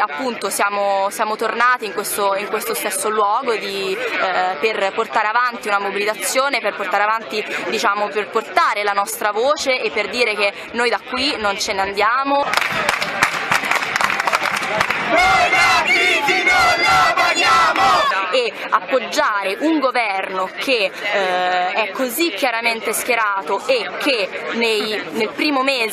oggi appunto siamo tornati in questo stesso luogo per portare avanti una mobilitazione, per portare la nostra voce e per dire che noi da qui non ce ne andiamo. E appoggiare un governo che è così chiaramente schierato e che nelle prime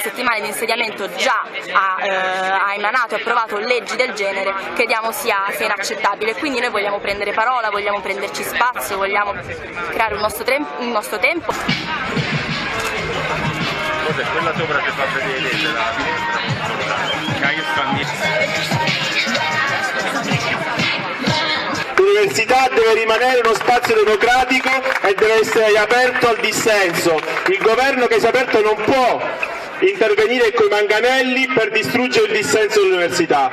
settimane di insediamento già ha emanato e approvato leggi del genere, crediamo sia inaccettabile. Quindi noi vogliamo prendere parola, vogliamo prenderci spazio, vogliamo creare un nostro tempo. Cos'è quella sopra che fa vedere la finestra? L'università deve rimanere uno spazio democratico e deve essere aperto al dissenso. Il governo che si è aperto non può intervenire coi manganelli per distruggere il dissenso dell'università.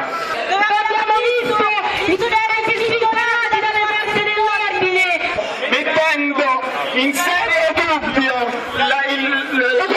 Dove abbiamo visto i studenti sfigurati dalle forze dell'ordine, mettendo in serio dubbio